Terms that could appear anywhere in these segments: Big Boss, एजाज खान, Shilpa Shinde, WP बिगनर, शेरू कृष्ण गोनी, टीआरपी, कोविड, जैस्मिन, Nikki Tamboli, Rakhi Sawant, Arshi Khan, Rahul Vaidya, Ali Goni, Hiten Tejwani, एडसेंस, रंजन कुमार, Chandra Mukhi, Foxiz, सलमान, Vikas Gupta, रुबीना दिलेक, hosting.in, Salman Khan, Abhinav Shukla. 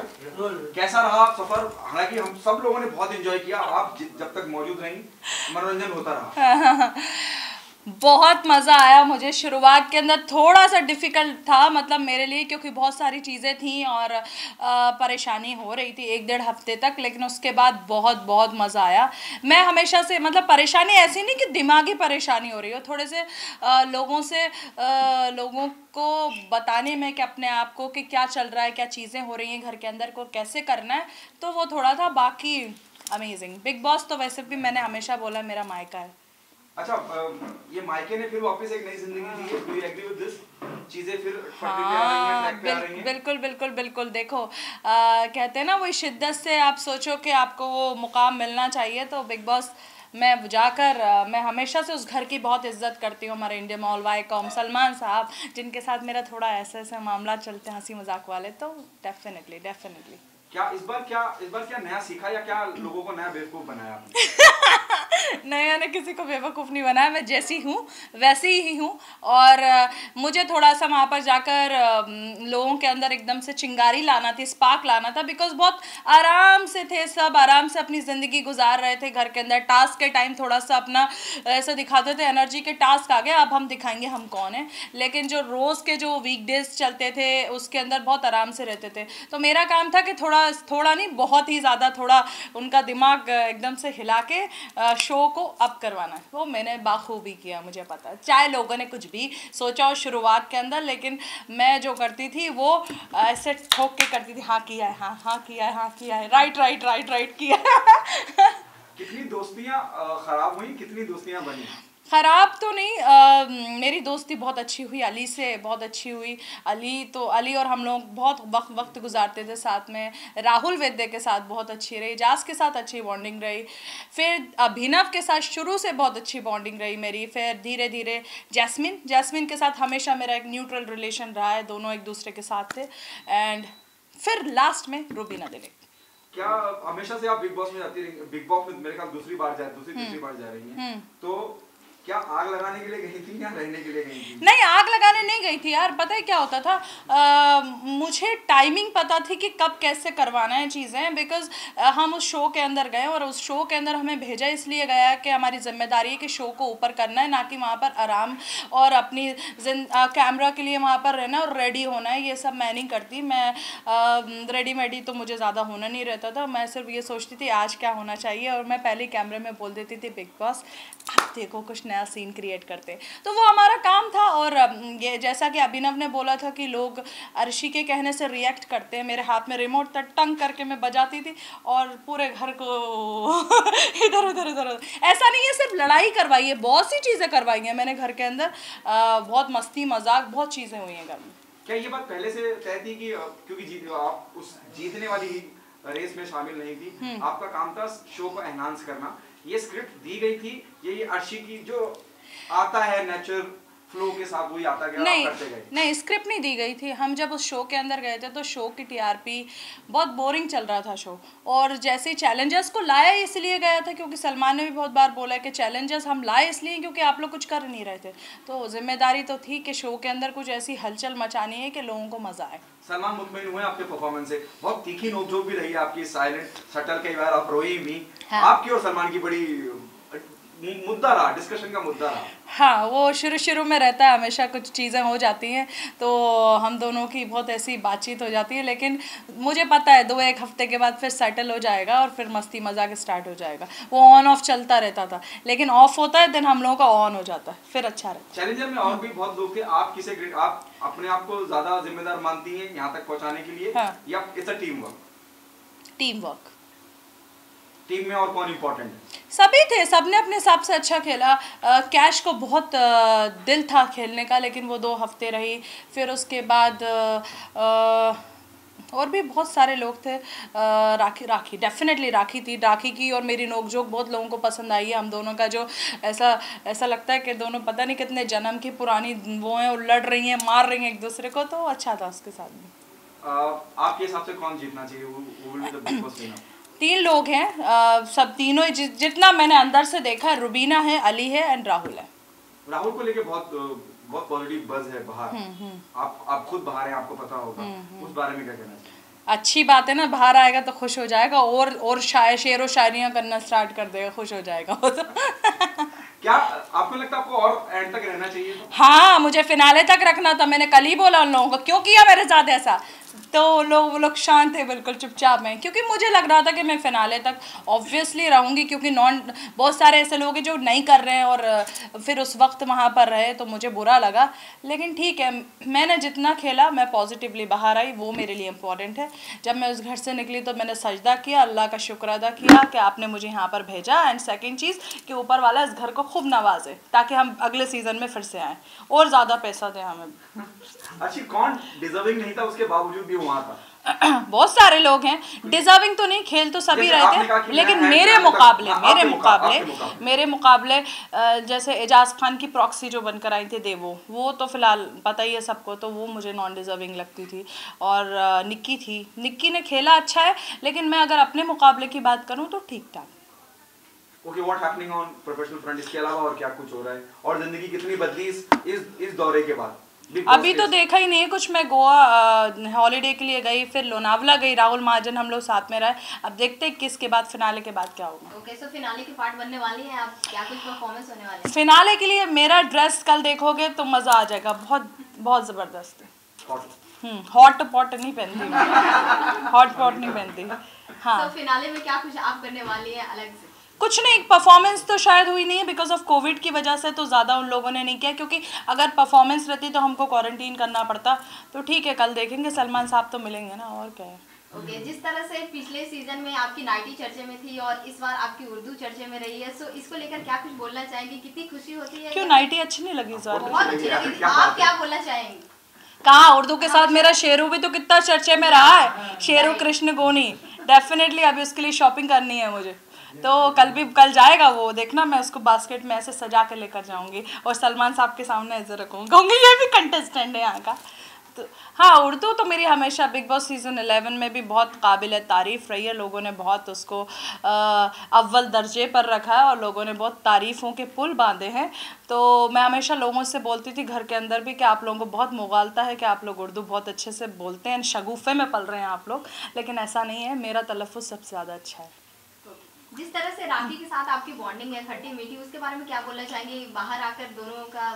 कैसा रहा आप सफर? हालांकि हम सब लोगों ने बहुत एंजॉय किया, आप जब तक मौजूद रहीं मनोरंजन होता रहा। बहुत मज़ा आया मुझे। शुरुआत के अंदर थोड़ा सा डिफ़िकल्ट था मतलब मेरे लिए, क्योंकि बहुत सारी चीज़ें थीं और परेशानी हो रही थी एक डेढ़ हफ्ते तक, लेकिन उसके बाद बहुत बहुत मज़ा आया। मैं हमेशा से मतलब परेशानी ऐसी नहीं कि दिमागी परेशानी हो रही हो, थोड़े से लोगों को बताने में कि अपने आप को कि क्या चल रहा है, क्या चीज़ें हो रही हैं घर के अंदर को कैसे करना है, तो वो थोड़ा था। बाकी अमेजिंग। बिग बॉस तो वैसे भी मैंने हमेशा बोला मेरा मायका है। अच्छा, ये मायके ने फिर वापस एक नई जिंदगी दी है, do you agree with this? चीज़ें फिर बिल्कुल। देखो कहते हैं ना वही शिद्दत से आप सोचो कि आपको वो मुकाम मिलना चाहिए, तो बिग बॉस मैं जाकर मैं हमेशा से उस घर की बहुत इज्जत करती हूँ। हमारे India mall Y com सलमान साहब जिनके साथ मेरा थोड़ा ऐसे ऐसे मामला चलते हैं हंसी मजाक वाले, तो डेफिनेटली। क्या इस बार क्या नया सीखा या क्या लोगों को नया बेवकूफ़ बनाया आपने? नया ने किसी को बेवकूफ़ नहीं बनाया, मैं जैसी हूँ वैसी ही हूँ। और मुझे थोड़ा सा वहाँ पर जाकर लोगों के अंदर एकदम से चिंगारी लाना थी, स्पार्क लाना था, बिकॉज बहुत आराम से थे सब, आराम से अपनी ज़िंदगी गुजार रहे थे घर के अंदर। टास्क के टाइम थोड़ा सा अपना ऐसा दिखाते थे एनर्जी के, टास्क आ गया अब हम दिखाएंगे हम कौन हैं, लेकिन जो रोज़ के जो वीकडेज चलते थे उसके अंदर बहुत आराम से रहते थे। तो मेरा काम था कि थोड़ा नहीं बहुत ही ज़्यादा थोड़ा उनका दिमाग एकदम से हिला के शो को अप करवाना है, वो मैंने बाखूबी किया। मुझे पता चाहे लोगों ने कुछ भी सोचा हो शुरुआत के अंदर, लेकिन मैं जो करती थी वो ऐसे ठोक के करती थी, हाँ किया है, हाँ किया है, राइट किया। कितनी दोस्तियाँ ख़राब हुई, कितनी दोस्तियाँ बनी? ख़राब तो नहीं, मेरी दोस्ती बहुत अच्छी हुई अली से, बहुत अच्छी हुई। अली और हम लोग बहुत वक्त गुजारते थे साथ में। राहुल वैद्य के साथ बहुत अच्छी रही, एजाज के साथ अच्छी बॉन्डिंग रही, फिर अभिनव के साथ शुरू से बहुत अच्छी बॉन्डिंग रही मेरी, फिर धीरे धीरे जैस्मिन के साथ हमेशा मेरा एक न्यूट्रल रिलेशन रहा है, दोनों एक दूसरे के साथ थे, एंड फिर लास्ट में रुबीना दिलेक। क्या हमेशा से आप बिग बॉस में जाती रही? बिग बॉस में मेरे ख्याल दूसरी बार जा रही हैं, तो क्या आग लगाने के लिए गई थी या रहने के लिए गई थी? नहीं, आग लगाने नहीं गई थी यार। पता है क्या होता था, मुझे टाइमिंग पता थी कि कब कैसे करवाना है चीज़ें, बिकॉज हम उस शो के अंदर गए और उस शो के अंदर हमें भेजा इसलिए गया कि हमारी जिम्मेदारी है कि शो को ऊपर करना है, ना कि वहाँ पर आराम और अपनी कैमरा के लिए वहाँ पर रहना और रेडी होना है। ये सब मैं नहीं करती, मैं रेडी तो मुझे ज़्यादा होना नहीं रहता था, मैं सिर्फ ये सोचती थी आज क्या होना चाहिए, और मैं पहले कैमरे में बोल देती थी बिग बॉस आप देखो कुछ नया सीन क्रिएट करते, तो वो हमारा काम था। और ये जैसा कि अभिनव ने बोला था कि लोग अर्शी के कहने से रिएक्ट करते हैं, मेरे हाथ में रिमोट था, टंग करके मैं बजाती थी और पूरे घर को इधर उधर। ऐसा नहीं है सिर्फ लड़ाई करवाई है, बहुत सी चीज़ें करवाई हैं मैंने घर के अंदर, बहुत मस्ती मजाक बहुत चीज़ें हुई हैं घर में। क्या ये बात पहले से तय थी कि क्योंकि आप उस जीतने वाली रेस में शामिल नहीं थी, आपका काम था शो को एनहांस करना, ये स्क्रिप्ट दी गई थी, ये अर्शी की जो आता है नेचर फ्लो के साथ वही आता गया? नहीं, स्क्रिप्ट नहीं दी गई थी। हम जब उस शो के अंदर गए थे तो शो की टीआरपी बहुत बोरिंग चल रहा था शो, और जैसे ही चैलेंजर्स को लाया इसलिए गया था क्योंकि सलमान ने भी बहुत बार बोला है कि चैलेंजर्स हम लाए इसलिए क्योंकि आप लोग कुछ कर नहीं रहे थे, तो जिम्मेदारी तो थी कि शो के अंदर कुछ ऐसी हलचल मचानी है कि लोगों को मज़ा आए। सलमान मुतमईन हुए आपके परफॉर्मेंस से? बहुत तीखी नोकझोंक भी रही आपकी, साइलेंट शटल, कई बार आप रोई भी, आपकी और सलमान की बड़ी मुद्दा रहा, डिस्कशन का मुद्दा रहा। हाँ, वो शुरू में रहता है, हमेशा कुछ चीज़ें हो जाती हैं तो हम दोनों की बहुत ऐसी बातचीत हो जाती है, लेकिन मुझे पता है 2-1 हफ्ते के बाद फिर सेटल हो जाएगा और फिर मस्ती मजाक स्टार्ट हो जाएगा। वो ऑन ऑफ चलता रहता था, लेकिन ऑफ होता है दिन हम लोगों का ऑन हो जाता है, फिर अच्छा रहता है। चैलेंजर में और भी बहुत लोग थे, आप किसे आप अपने आप को ज़्यादा जिम्मेदार मानती हैं यहाँ तक पहुँचाने के लिए? हाँ। या it's a team work? Team work. Team में और कौन इम्पोर्टेंट है? सभी थे, सबने अपने हिसाब से अच्छा खेला। कैश को बहुत दिल था खेलने का, लेकिन वो 2 हफ्ते रही, फिर उसके बाद और भी बहुत सारे लोग थे। राखी डेफिनेटली राखी थी, राखी की और मेरी नोकझोंक बहुत लोगों को पसंद आई है। हम दोनों का जो ऐसा लगता है कि दोनों पता नहीं कितने जन्म की पुरानी वो हैं और लड़ रही हैं, मार रही हैं एक दूसरे को, तो अच्छा था उसके साथ में। आपके हिसाब से कौन जीतना चाहिए? वो 3 लोग हैं, सब तीनों जितना मैंने अंदर से देखा, रुबीना है, अली है एंड राहुल है। राहुल को लेके बहुत पॉजिटिव बज़ है बाहर, आप खुद बाहर हैं, आपको पता होगा, उस बारे में क्या कहना चाहिए? अच्छी बात है ना, बाहर आएगा तो खुश हो जाएगा और शेर व शायरियाँ करना स्टार्ट कर देगा, खुश हो जाएगा वो तो। क्या आपको लगता है आपको और एंड तक रहना चाहिए तो? हाँ, मुझे फिनाले तक रखना था, मैंने कल ही बोला उन लोगों को, क्यों किया मेरे साथ ऐसा, तो वो लोग शांत थे, बिल्कुल चुपचाप हैं, क्योंकि मुझे लग रहा था कि मैं फिनाले तक ऑब्वियसली रहूँगी, क्योंकि बहुत सारे ऐसे लोग हैं जो नहीं कर रहे हैं और फिर उस वक्त वहाँ पर रहे, तो मुझे बुरा लगा। लेकिन ठीक है, मैंने जितना खेला मैं पॉजिटिवली बाहर आई, वो मेरे लिए इम्पॉर्टेंट है। जब मैं उस घर से निकली तो मैंने सजदा किया, अल्लाह का शुक्र अदा किया कि आपने मुझे यहाँ पर भेजा, एंड सेकेंड चीज़ कि ऊपर वाला इस घर को खूब नवाजे ताकि हम अगले सीज़न में फिर से आएँ और ज़्यादा पैसा दें हमें। अच्छी कौन डिजर्विंग नहीं था, उसके बावजूद भी हुआ था। बहुत सारे लोग हैं डिजर्विंग तो नहीं, खेल तो सभी रहे थे, लेकिन मेरे मुकाबले जैसे एजाज खान की प्रॉक्सी जो बनकर आई थी देवो, वो तो फिलहाल पता ही है सबको, तो वो मुझे नॉन डिजर्विंग लगती थी। और निक्की थी, निक्की ने खेला अच्छा है, लेकिन मैं अगर अपने मुकाबले की बात करूँ तो ठीक ठाक। Okay, what happening on professional front, इसके अलावा और क्या कुछ हो रहा है, और जिंदगी कितनी बदली इस दौरे के बाद? अभी तो देखा ही नहीं कुछ, मैं गोवा हॉलीडे के लिए गई, फिर लोनावला गई, राहुल महाजन हम लोग साथ में रहे, अब देखते हैं किसके बाद फिनाले के बाद क्या होगा। ओके, सो फिनाले के पार्ट बनने वाली हैं आप, क्या कुछ परफॉर्मेंस होने वाली है? फिनाले के लिए मेरा ड्रेस कल देखोगे तो मज़ा आ जाएगा, बहुत बहुत ज़बरदस्त है। हॉट पॉट नहीं पहनती, हॉट पॉट नहीं पहनती। हाँ, फिनाले में क्या कुछ आप करने वाली है अलग से? कुछ नहीं, परफॉर्मेंस तो शायद हुई नहीं है बिकॉज ऑफ कोविड की वजह से, तो ज़्यादा उन लोगों ने नहीं किया, क्योंकि अगर परफॉर्मेंस रहती तो हमको क्वारंटीन करना पड़ता। तो ठीक है, कल देखेंगे, सलमान साहब तो मिलेंगे ना, और क्या है। ओके, जिस तरह से पिछले सीजन में आपकी नाइटी चर्चे में थी और इस बार आपकी उर्दू चर्चे में रही है, सो इसको लेकर क्या कुछ बोलना चाहेंगी, कितनी खुशी होती है? क्यों नाइटी अच्छी नहीं लगी इस बार? बहुत अच्छी लगी, आप क्या बोलना चाहेंगी? कहाँ उर्दू के साथ मेरा शेरू भी तो कितना चर्चे में रहा है, शेरू कृष्ण गोनी, डेफिनेटली अभी उसके लिए शॉपिंग करनी है मुझे, तो कल जाएगा वो, देखना मैं उसको बास्केट में ऐसे सजा के लेकर जाऊंगी और सलमान साहब के सामने ऐसे रखूँगी, कहूँगी ये भी कंटेस्टेंट है यहाँ का। तो हाँ, उर्दू तो मेरी हमेशा बिग बॉस सीज़न 11 में भी बहुत काबिल तारीफ़ रही है, लोगों ने बहुत उसको अव्वल दर्जे पर रखा है और लोगों ने बहुत तारीफ़ों के पुल बांधे हैं। तो मैं हमेशा लोगों से बोलती थी घर के अंदर भी कि आप लोगों को बहुत मुगालता है कि आप लोग उर्दू बहुत अच्छे से बोलते हैं, शगुफ़े में पल रहे हैं आप लोग, लेकिन ऐसा नहीं है, मेरा तलफ़ुज़ सबसे ज़्यादा अच्छा है। जिस तरह से राखी के साथ आपकी बॉन्डिंग है खट्टी मीठी, उसके बारे में क्या बोलना चाहेंगे? बाहर आकर दोनों का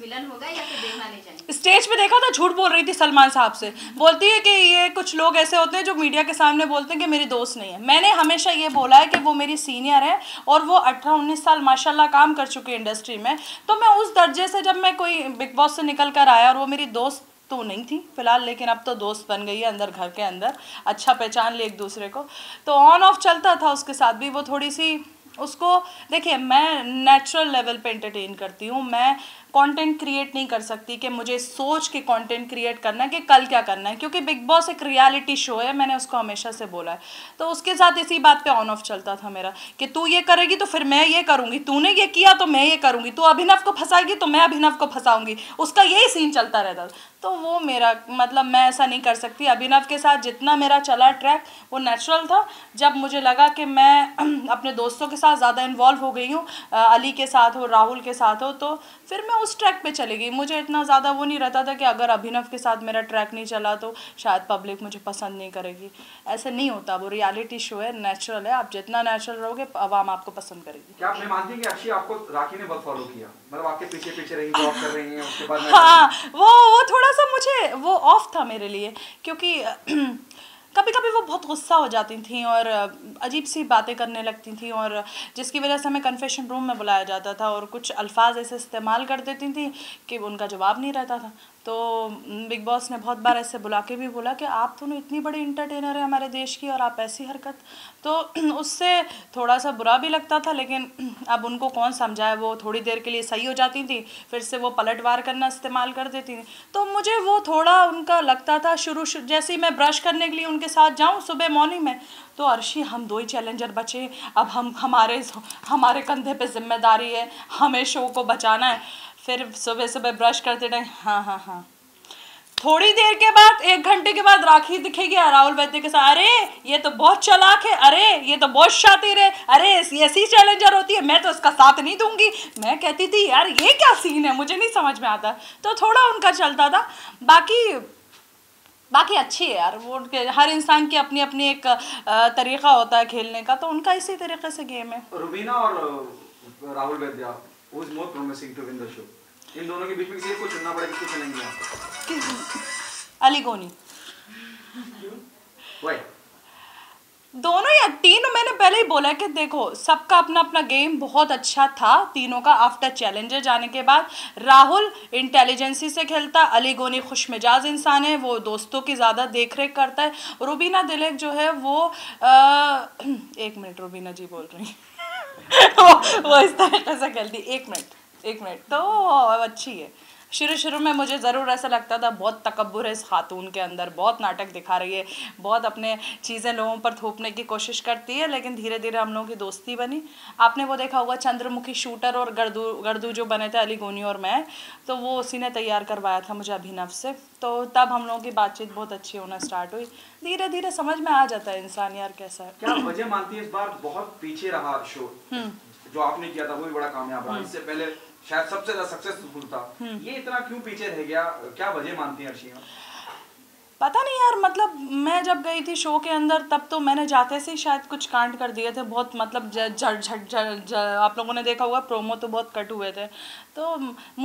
मिलन होगा या फिर देखना नहीं चाहिए? स्टेज पे देखा था, झूठ बोल रही थी सलमान साहब से, बोलती है कि ये कुछ लोग ऐसे होते हैं जो मीडिया के सामने बोलते हैं कि मेरी दोस्त नहीं है। मैंने हमेशा ये बोला है कि वो मेरी सीनियर है और वो 18-19 साल माशाल्लाह काम कर चुकी है इंडस्ट्री में, तो मैं उस दर्जे से जब मैं कोई बिग बॉस से निकल कर आया और वो मेरी दोस्त तो नहीं थी फिलहाल, लेकिन अब तो दोस्त बन गई है अंदर घर के अंदर, अच्छा पहचान ली एक दूसरे को, तो ऑन ऑफ चलता था उसके साथ भी। वो थोड़ी सी उसको देखिए, मैं नेचुरल लेवल पे एंटरटेन करती हूँ, मैं कंटेंट क्रिएट नहीं कर सकती कि मुझे सोच के कंटेंट क्रिएट करना है कि कल क्या करना है, क्योंकि बिग बॉस एक रियलिटी शो है, मैंने उसको हमेशा से बोला है। तो उसके साथ इसी बात पे ऑन ऑफ चलता था मेरा कि तू ये करेगी तो फिर मैं ये करूँगी, तूने ये किया तो मैं ये करूँगी, तू अभिनव को फंसाएगी तो मैं अभिनव को फंसाऊँगी, उसका यही सीन चलता रहता। तो वो मेरा मतलब मैं ऐसा नहीं कर सकती। अभिनव के साथ जितना मेरा चला ट्रैक वो नेचुरल था। जब मुझे लगा कि मैं अपने दोस्तों के साथ ज़्यादा इन्वॉल्व हो गई हूँ, अली के साथ हो, राहुल के साथ हो, तो फिर मैं उस ट्रैक पे चली गई। मुझे इतना ज़्यादा वो नहीं रहता था कि अगर अभिनव के साथ मेरा ट्रैक नहीं चला तो शायद पब्लिक मुझे पसंद नहीं करेगी। ऐसा नहीं होता, वो रियलिटी शो है, नेचुरल है। आप जितना नेचुरल रहोगे आवाम आपको पसंद करेगी। क्या आप मानती हैं कि अक्षय आपको राखी ने बहुत फॉलो किया, मतलब आपके पीछे पीछे रही, जॉब कर रही हैं उसके बाद? हाँ, वो थोड़ा सा मुझे वो ऑफ था मेरे लिए, क्योंकि कभी कभी वो बहुत गुस्सा हो जाती थी और अजीब सी बातें करने लगती थी, और जिसकी वजह से हमें कन्फेशन रूम में बुलाया जाता था और कुछ अल्फाज ऐसे इस्तेमाल कर देती थी कि उनका जवाब नहीं रहता था। तो बिग बॉस ने बहुत बार ऐसे बुला के भी बोला कि आप दोनों इतनी बड़ी इंटरटेनर है हमारे देश की और आप ऐसी हरकत, तो उससे थोड़ा सा बुरा भी लगता था। लेकिन अब उनको कौन समझाए, वो थोड़ी देर के लिए सही हो जाती थी, फिर से वो पलटवार करना इस्तेमाल कर देती थी। तो मुझे वो थोड़ा उनका लगता था शुरू जैसे ही मैं ब्रश करने के लिए उनके साथ जाऊँ सुबह मॉर्निंग में, तो अर्शी हम दो ही चैलेंजर बचे, अब हम हमारे कंधे पे जिम्मेदारी है, हमें शो को बचाना है। फिर सुबह सुबह ब्रश करते टाइम हाँ, थोड़ी देर के बाद 1 घंटे के बाद राखी दिखेगी राहुल वैद्य के साथ, अरे ये तो बहुत चालाक है, अरे ये तो बहुत शातिर है, अरे ऐसी चैलेंजर होती है, मैं तो इसका साथ नहीं दूंगी। मैं कहती थी यार ये क्या सीन है, मुझे नहीं समझ में आता। तो थोड़ा उनका चलता था, बाकी बाकी अच्छी है यार, वो हर इंसान की अपनी अपनी एक तरीका होता है खेलने का, तो उनका इसी तरीके से गेम है। रुबीना और राहुल वैद्या, who is more promising to win the show? इन दोनों के बीच में किसी को चुनना पड़ेगा, किसको चुनेंगे? अली गोनी। Why? दोनों या तीनों, मैंने पहले ही बोला कि देखो सबका अपना अपना गेम बहुत अच्छा था तीनों का। आफ्टर चैलेंजर जाने के बाद राहुल इंटेलिजेंसी से खेलता, अली गोनी खुश मिजाज इंसान है, वो दोस्तों की ज़्यादा देख रेख करता है। रुबीना दिलेक जो है वो एक मिनट, रुबीना जी बोल रही वो इस तरह से खेलती, एक मिनट तो अच्छी है। शुरू में मुझे ज़रूर ऐसा लगता था बहुत तकब्बुर है इस खातून के अंदर, बहुत नाटक दिखा रही है, बहुत अपने चीज़ें लोगों पर थोपने की कोशिश करती है, लेकिन धीरे धीरे हम लोगों की दोस्ती बनी। आपने वो देखा होगा चंद्रमुखी शूटर और गर्दू जो बने थे अली गोनी और मैं, तो वो उसी ने तैयार करवाया था मुझे अभिनव से, तो तब हम लोगों की बातचीत बहुत अच्छी होना स्टार्ट हुई। धीरे धीरे समझ में आ जाता है इंसान यार कैसा है। क्या वजह मानती है इस बार बहुत पीछे रहा शो, जो आपने किया था वो भी बड़ा कामयाब रहा, इससे पहले शायद सबसे ज़्यादा सक्सेसफुल था, ये इतना क्यों पीछे रह गया, क्या वजह मानती हैं अर्शी? पता नहीं यार, मतलब मैं जब गई थी शो के अंदर तब तो मैंने जाते से ही शायद कुछ कांड कर दिए थे बहुत, मतलब झट आप लोगों ने देखा होगा प्रोमो तो बहुत कट हुए थे। तो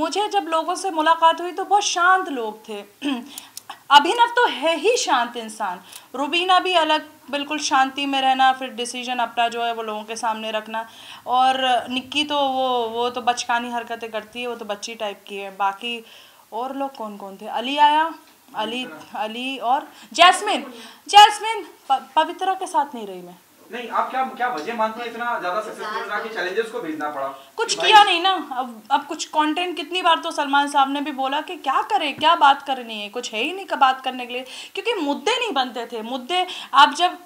मुझे जब लोगों से मुलाकात हुई तो बहुत शांत लोग थे। अभिनव तो है ही शांत इंसान, रुबीना भी अलग, बिल्कुल शांति में रहना, फिर डिसीजन अपना जो है वो लोगों के सामने रखना, और निक्की तो वो तो बचकानी हरकतें करती है, वो तो बच्ची टाइप की है। बाकी और लोग कौन कौन थे, अली आया, अली और जैस्मिन पवित्रा के साथ नहीं रही मैं। नहीं, आप क्या वजह मानते हैं इतना ज़्यादा सक्सेसफुल रहा कि चैलेंजर्स को भेजना पड़ा? कुछ किया नहीं ना, अब कुछ कंटेंट कितनी बार तो सलमान साहब ने भी बोला कि क्या करें, क्या बात करनी है, कुछ है ही नहीं बात करने के लिए, क्योंकि मुद्दे नहीं बनते थे। मुद्दे आप जब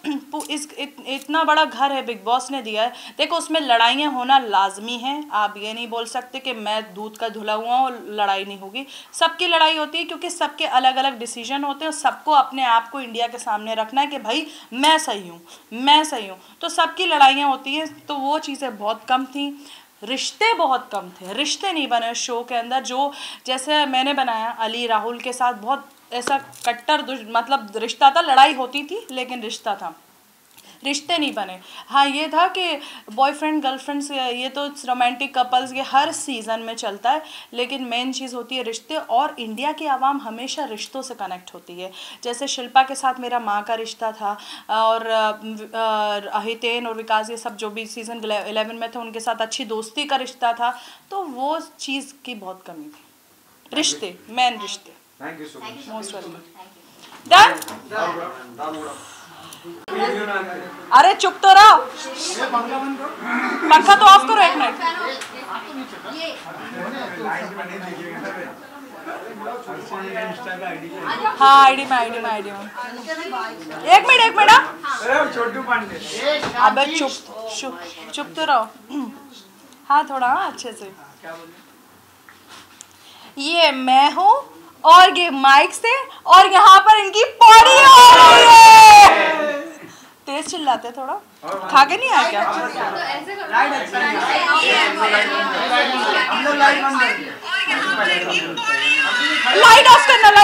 इतना बड़ा घर है बिग बॉस ने दिया है, देखो उसमें लड़ाइयाँ होना लाजमी है, आप ये नहीं बोल सकते कि मैं दूध का धुला हुआ हूँ लड़ाई नहीं होगी, सबकी लड़ाई होती है क्योंकि सबके अलग अलग डिसीजन होते हैं, सबको अपने आप को इंडिया के सामने रखना है कि भाई मैं सही हूँ, मैं सही, तो सबकी लड़ाइयाँ होती हैं, तो वो चीज़ें बहुत कम थी। रिश्ते बहुत कम थे, रिश्ते नहीं बने शो के अंदर, जो जैसे मैंने बनाया अली राहुल के साथ, बहुत ऐसा कट्टर मतलब रिश्ता था, लड़ाई होती थी लेकिन रिश्ता था, रिश्ते नहीं बने। हाँ ये था कि बॉयफ्रेंड गर्लफ्रेंड ये तो रोमांटिक कपल्स के हर सीज़न में चलता है, लेकिन मेन चीज़ होती है रिश्ते, और इंडिया की आवाम हमेशा रिश्तों से कनेक्ट होती है। जैसे शिल्पा के साथ मेरा माँ का रिश्ता था, और हितेन और विकास ये सब जो भी सीज़न 11 में थे उनके साथ अच्छी दोस्ती का रिश्ता था, तो वो चीज़ की बहुत कमी थी, रिश्ते मेन रिश्ते। Thank you so much, most welcome. अरे चुप तो रहो, पंखा तो ऑफ करो एक मिनट। हाँ आईडी में एक मिनट छोटू पांडे, अबे चुप तो रहो, हाँ थोड़ा अच्छे से। ये मैं हूँ और ये माइक से, और यहाँ पर इनकी पौड़ी हो रही है, तेज चिल्लाते थोड़ा, खा के नहीं आया क्या? लाइट ऑफ करना।